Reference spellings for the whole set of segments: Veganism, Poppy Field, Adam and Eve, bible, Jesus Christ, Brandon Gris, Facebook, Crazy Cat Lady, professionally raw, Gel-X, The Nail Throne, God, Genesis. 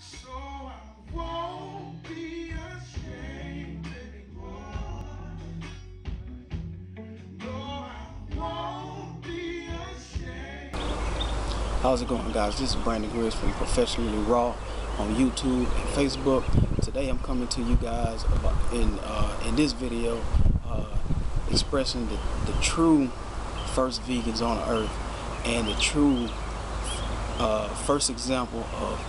so I won't be ashamed anymore. No, I won't be ashamed. How's it going, guys? This is Brandon Gris from Professionally Raw on YouTube and Facebook. Today I'm coming to you guys about in this video expressing the true first vegans on earth and the true first example of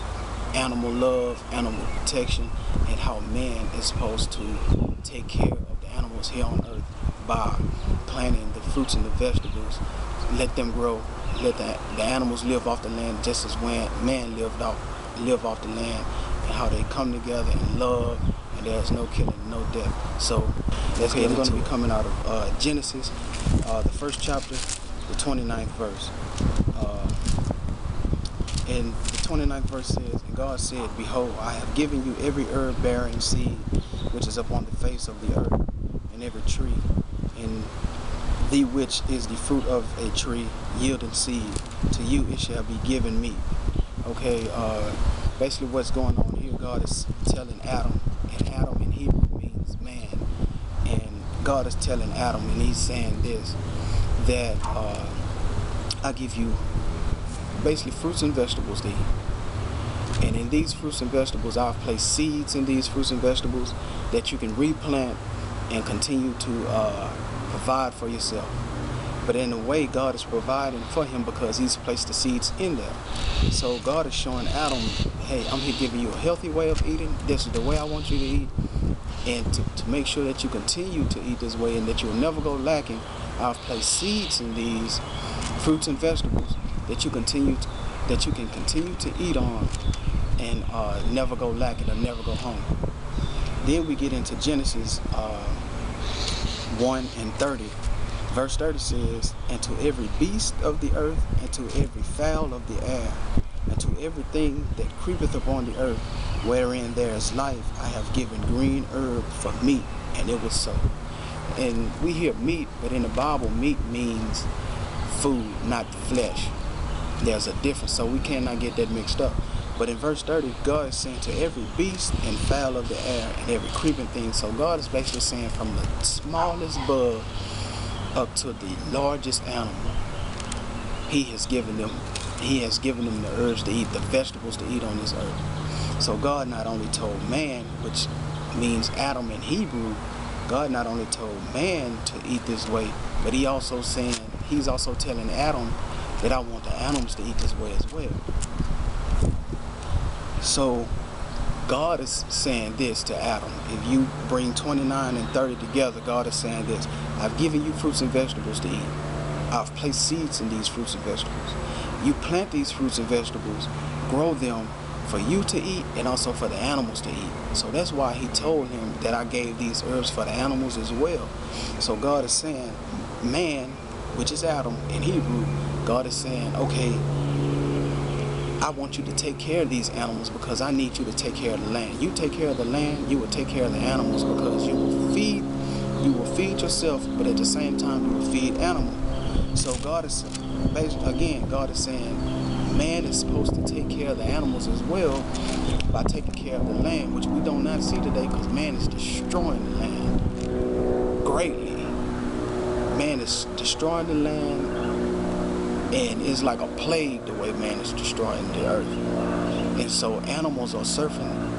animal love, animal protection, and how man is supposed to take care of the animals here on earth by planting the fruits and the vegetables, let them grow, let the animals live off the land just as when man lived off the land, and how they come together and love, and there's no killing, no death. So that's okay, going to be coming out of Genesis, the first chapter, the 29th verse. And the 29th verse says, "And God said, Behold, I have given you every herb bearing seed which is upon the face of the earth, and every tree, and the which is the fruit of a tree yielding seed. To you it shall be given meat." Okay, basically what's going on here, God is telling Adam, and Adam in Hebrew means man, and God is telling Adam, and he's saying this, that I give you basically fruits and vegetables to eat, and in these fruits and vegetables I've placed seeds in these fruits and vegetables that you can replant and continue to provide for yourself. But in a way, God is providing for him because he's placed the seeds in there. So God is showing Adam, hey, I'm here giving you a healthy way of eating. This is the way I want you to eat, and to make sure that you continue to eat this way and that you'll never go lacking, I've placed seeds in these fruits and vegetables that you can continue to eat on, and never go lacking or never go hungry. Then we get into Genesis 1 and 30. Verse 30 says, "And to every beast of the earth, and to every fowl of the air, and to everything that creepeth upon the earth, wherein there is life, I have given green herb for meat." And it was so. And we hear meat, but in the Bible, meat means food, not flesh. There's a difference, so we cannot get that mixed up. But in verse 30, God is saying to every beast and fowl of the air and every creeping thing. So God is basically saying from the smallest bug up to the largest animal, he has given them the herbs to eat, the vegetables to eat on this earth. So God not only told man, which means Adam in Hebrew, God not only told man to eat this way, but he's also telling Adam that I want the animals to eat this way as well. So God is saying this to Adam. If you bring 29 and 30 together, God is saying this: I've given you fruits and vegetables to eat. I've placed seeds in these fruits and vegetables. You plant these fruits and vegetables, grow them for you to eat and also for the animals to eat. So that's why he told him that I gave these herbs for the animals as well. So God is saying, man, which is Adam in Hebrew, God is saying, okay, I want you to take care of these animals because I need you to take care of the land. You take care of the land, you will take care of the animals, because you will feed yourself, but at the same time you will feed animals. So God is, again, God is saying man is supposed to take care of the animals as well by taking care of the land, which we do not see today because man is destroying the land greatly. Man is destroying the land, and it's like a plague the way man is destroying the earth. And so animals are suffering,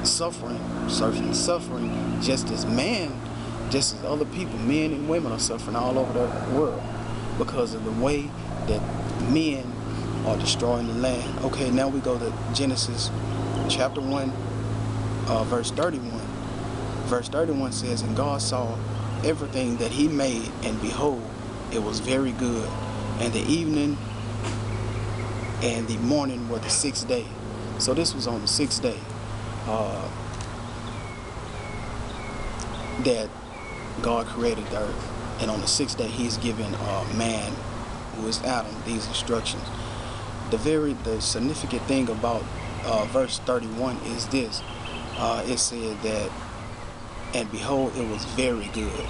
just as man, just as other people, men and women are suffering all over the world because of the way that men are destroying the land. Okay, now we go to Genesis chapter 1, verse 31. Verse 31 says, "And God saw everything that he made, and behold, it was very good. And the evening and the morning were the sixth day." So this was on the sixth day that God created the earth, and on the sixth day he's given man, who is Adam, these instructions. The significant thing about verse 31 is this: it said that, and behold, it was very good.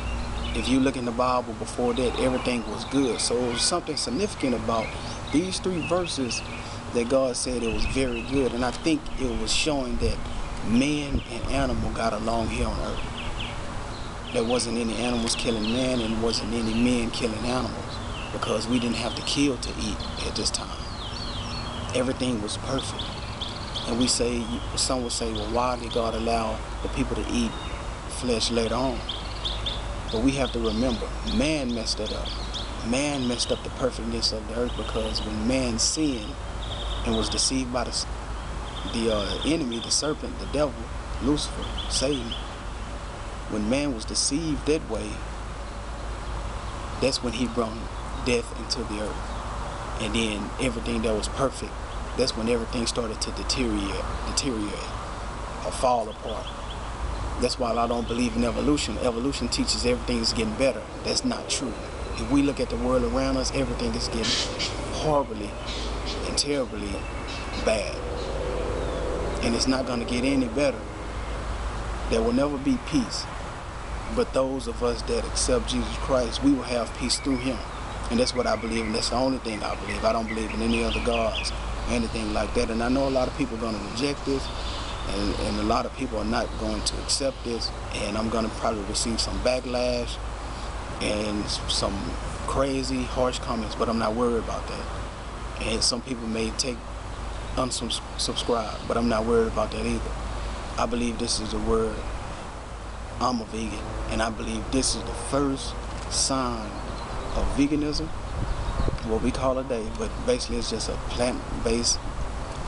If you look in the Bible before that, everything was good. So something significant about these three verses that God said it was very good. And I think it was showing that man and animal got along here on earth. There wasn't any animals killing man, and there wasn't any men killing animals, because we didn't have to kill to eat at this time. Everything was perfect. And we say, some would say, well, why did God allow the people to eat flesh later on? But we have to remember, man messed it up. Man messed up the perfectness of the earth, because when man sinned and was deceived by the enemy, the serpent, the devil, Lucifer, Satan, when man was deceived that way, that's when he brought death into the earth. And then everything that was perfect, that's when everything started to deteriorate or fall apart. That's why I don't believe in evolution. Evolution teaches everything is getting better. That's not true. If we look at the world around us, everything is getting horribly and terribly bad. And it's not going to get any better. There will never be peace. But those of us that accept Jesus Christ, we will have peace through him. And that's what I believe, and that's the only thing I believe. I don't believe in any other gods, anything like that. And I know a lot of people are going to reject this, and a lot of people are not going to accept this, and I'm going to probably receive some backlash and some crazy, harsh comments, but I'm not worried about that. And some people may take unsubscribe, but I'm not worried about that either. I believe this is the word. I'm a vegan, and I believe this is the first sign of veganism, what we call it today, but basically it's just a plant-based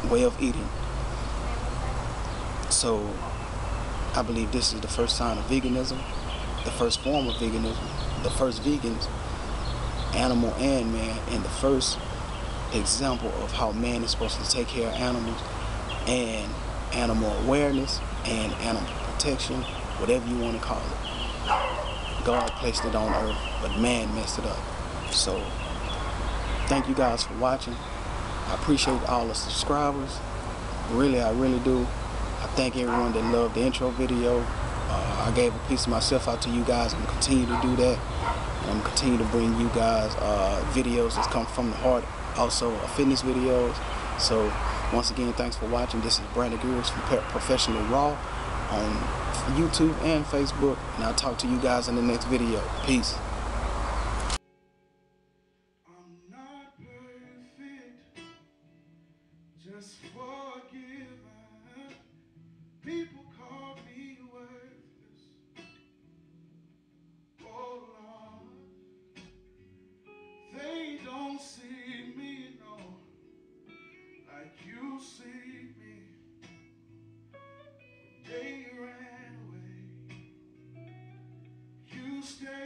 way of eating. So I believe this is the first sign of veganism, the first form of veganism, the first vegans, animal and man, and the first example of how man is supposed to take care of animals, and animal awareness and animal protection, whatever you want to call it. God placed it on earth, but man messed it up. So thank you guys for watching. I appreciate all the subscribers. Really, I really do. I thank everyone that loved the intro video. I gave a piece of myself out to you guys. I'm going to continue to do that. I'm going to continue to bring you guys videos that come from the heart. Also, fitness videos. So, once again, thanks for watching. This is Brandon Gris from Professionally Raw on YouTube and Facebook. And I'll talk to you guys in the next video. Peace. Just forgiven, people call me worthless. Oh Lord, they don't see me, no, like you see me. They ran away, you stayed.